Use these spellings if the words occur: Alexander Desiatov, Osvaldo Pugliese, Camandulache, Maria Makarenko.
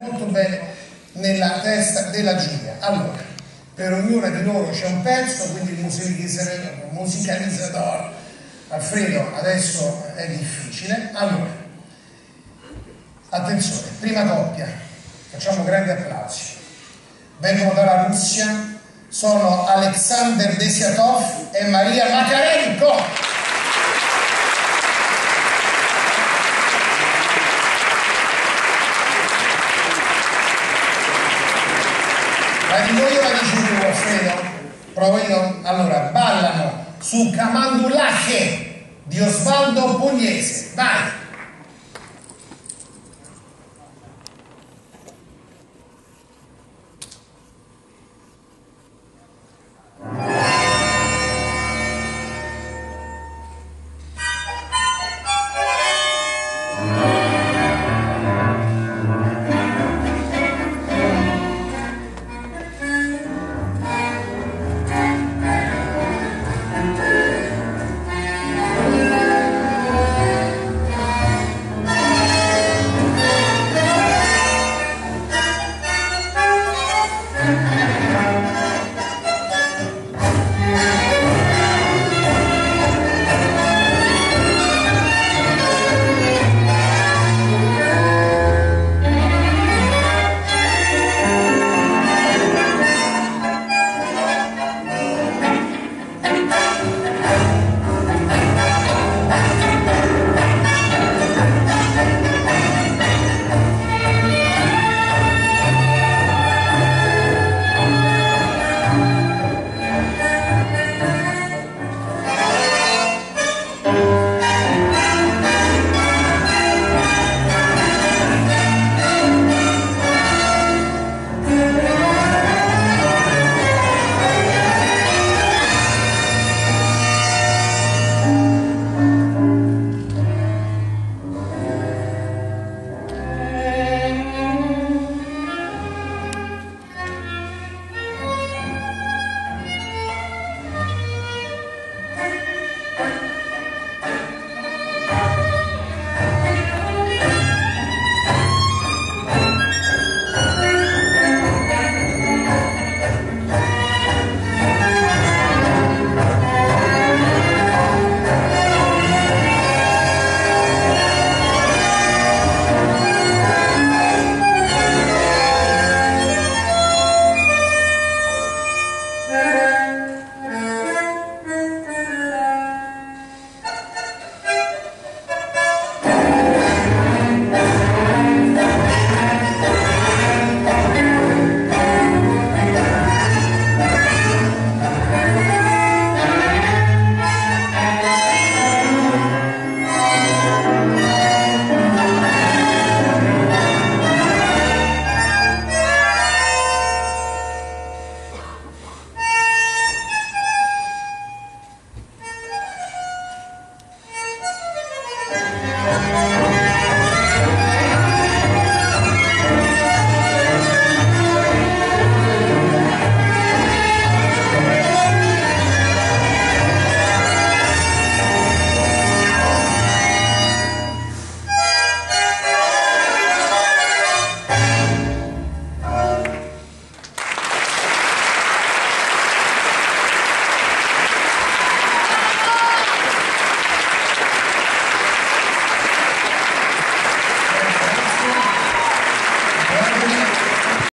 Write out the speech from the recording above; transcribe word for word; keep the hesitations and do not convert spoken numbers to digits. molto bene nella testa della giuria. Allora, per ognuna di loro c'è un pezzo, quindi il musicalizzatore Alfredo adesso è difficile. Allora, attenzione, prima coppia, facciamo grandi applausi, vengono dalla Russia, sono Alexander Desiatov e Maria Makarenko. La dico io, la dici tu, Alfredo? Provo io? Allora, ballano su Camandulache di Osvaldo Pugliese, vai!